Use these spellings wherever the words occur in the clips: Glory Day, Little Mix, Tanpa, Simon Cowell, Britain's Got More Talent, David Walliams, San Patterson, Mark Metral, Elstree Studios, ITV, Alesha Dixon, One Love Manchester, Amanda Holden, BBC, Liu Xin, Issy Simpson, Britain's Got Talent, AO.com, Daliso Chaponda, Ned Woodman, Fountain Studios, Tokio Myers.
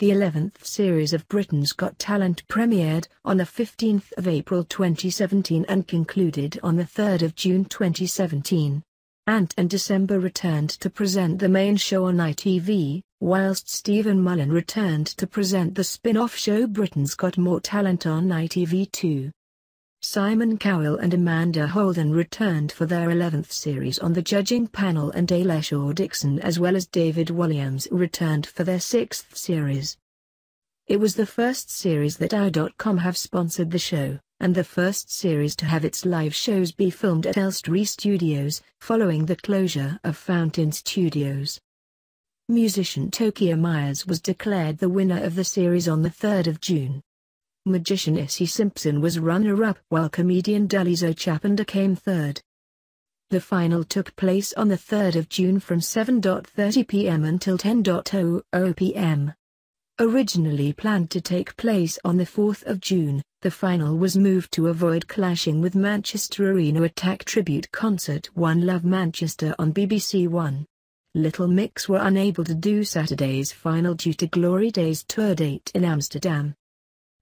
The 11th series of Britain's Got Talent premiered on the 15th of April 2017 and concluded on the 3rd of June 2017. Ant and December returned to present the main show on ITV, whilst Stephen Mulhern returned to present the spin-off show Britain's Got More Talent on ITV2. Simon Cowell and Amanda Holden returned for their 11th series on the judging panel, and Alesha Dixon as well as David Walliams returned for their 6th series. It was the first series that AO.com have sponsored the show, and the first series to have its live shows be filmed at Elstree Studios, following the closure of Fountain Studios. Musician Tokio Myers was declared the winner of the series on the 3rd of June. Magician Issy Simpson was runner-up, while comedian Daliso Chaponda came third. The final took place on the 3rd of June from 7:30 p.m. until 10:00 p.m. Originally planned to take place on the 4th of June, the final was moved to avoid clashing with Manchester Arena Attack tribute concert One Love Manchester on BBC One. Little Mix were unable to do Saturday's final due to Glory Day's tour date in Amsterdam.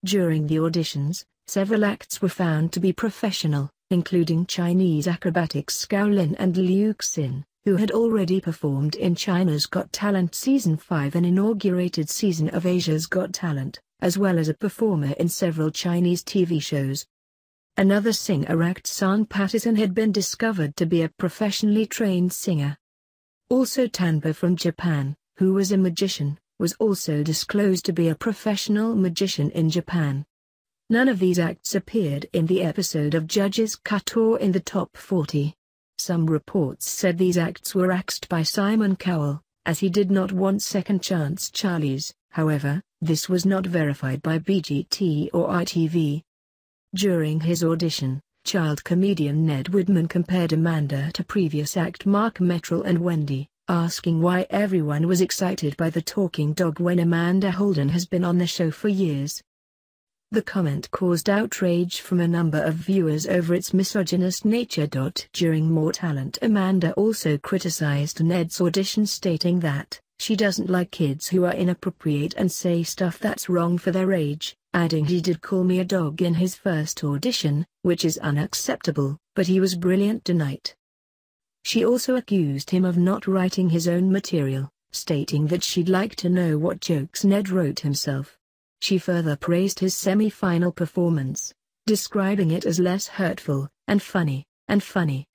During the auditions, several acts were found to be professional, including Chinese acrobatics Skaolin and Liu Xin, who had already performed in China's Got Talent Season 5, an inaugurated season of Asia's Got Talent, as well as a performer in several Chinese TV shows. Another singer act, San Patterson, had been discovered to be a professionally trained singer. Also Tanpa from Japan, who was a magician, was also disclosed to be a professional magician in Japan. None of these acts appeared in the episode of Judges Cut or in the Top 40. Some reports said these acts were axed by Simon Cowell, as he did not want second chance Charlies. However, this was not verified by BGT or ITV. During his audition, child comedian Ned Woodman compared Amanda to previous act Mark Metral and Wendy, asking why everyone was excited by the talking dog when Amanda Holden has been on the show for years. The comment caused outrage from a number of viewers over its misogynist nature. During More Talent, Amanda also criticized Ned's audition, stating that she doesn't like kids who are inappropriate and say stuff that's wrong for their age, adding he did call me a dog in his first audition, which is unacceptable, but he was brilliant tonight. She also accused him of not writing his own material, stating that she'd like to know what jokes Ned wrote himself. She further praised his semi-final performance, describing it as less hurtful, and funny,